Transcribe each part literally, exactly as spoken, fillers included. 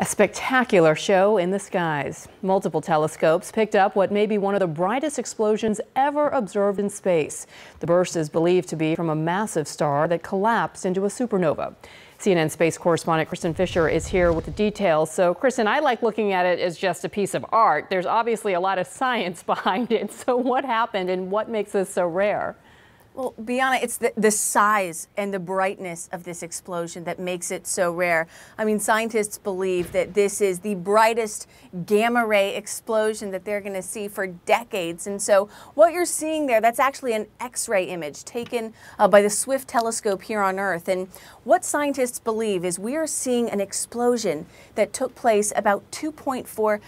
A spectacular show in the skies. Multiple telescopes picked up what may be one of the brightest explosions ever observed in space. The burst is believed to be from a massive star that collapsed into a supernova. C N N space correspondent Kristen Fisher is here with the details. So, Kristen, I like looking at it as just a piece of art. There's obviously a lot of science behind it. So what happened and what makes this so rare? Well, Brianna, it's the, the size and the brightness of this explosion that makes it so rare. I mean, scientists believe that this is the brightest gamma ray explosion that they're going to see for decades. And so what you're seeing there, that's actually an X-ray image taken uh, by the Swift telescope here on Earth. And what scientists believe is we are seeing an explosion that took place about two point four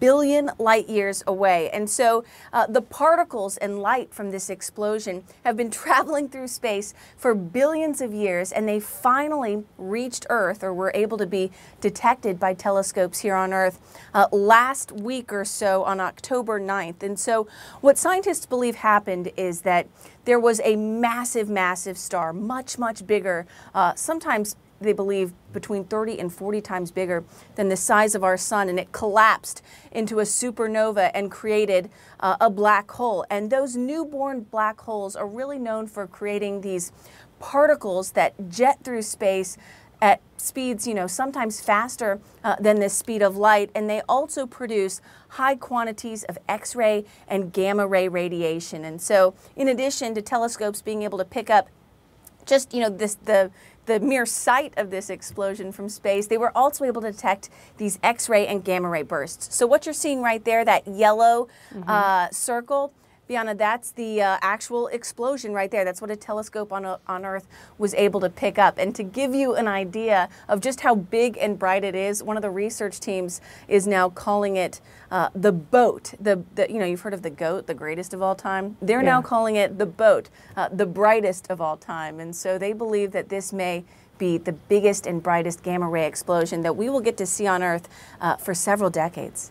billion light years away. And so uh, the particles and light from this explosion have been traveling through space for billions of years, and they finally reached Earth, or were able to be detected by telescopes here on Earth uh, last week or so on October ninth. And so what scientists believe happened is that there was a massive, massive star, much, much bigger, uh, sometimes they believe between thirty and forty times bigger than the size of our sun, and it collapsed into a supernova and created uh, a black hole. And those newborn black holes are really known for creating these particles that jet through space at speeds, you know, sometimes faster uh, than the speed of light, and they also produce high quantities of X-ray and gamma ray radiation. And so, in addition to telescopes being able to pick up just, you know, this the the mere sight of this explosion from space, they were also able to detect these X-ray and gamma ray bursts. So what you're seeing right there, that yellow mm-hmm. uh, circle, Brianna, that's the uh, actual explosion right there. That's what a telescope on, a, on Earth was able to pick up. And to give you an idea of just how big and bright it is, one of the research teams is now calling it uh, the BOAT. The, the, you know, you've heard of the GOAT, the greatest of all time. They're yeah. now calling it the BOAT, uh, the brightest of all time. And so they believe that this may be the biggest and brightest gamma ray explosion that we will get to see on Earth uh, for several decades.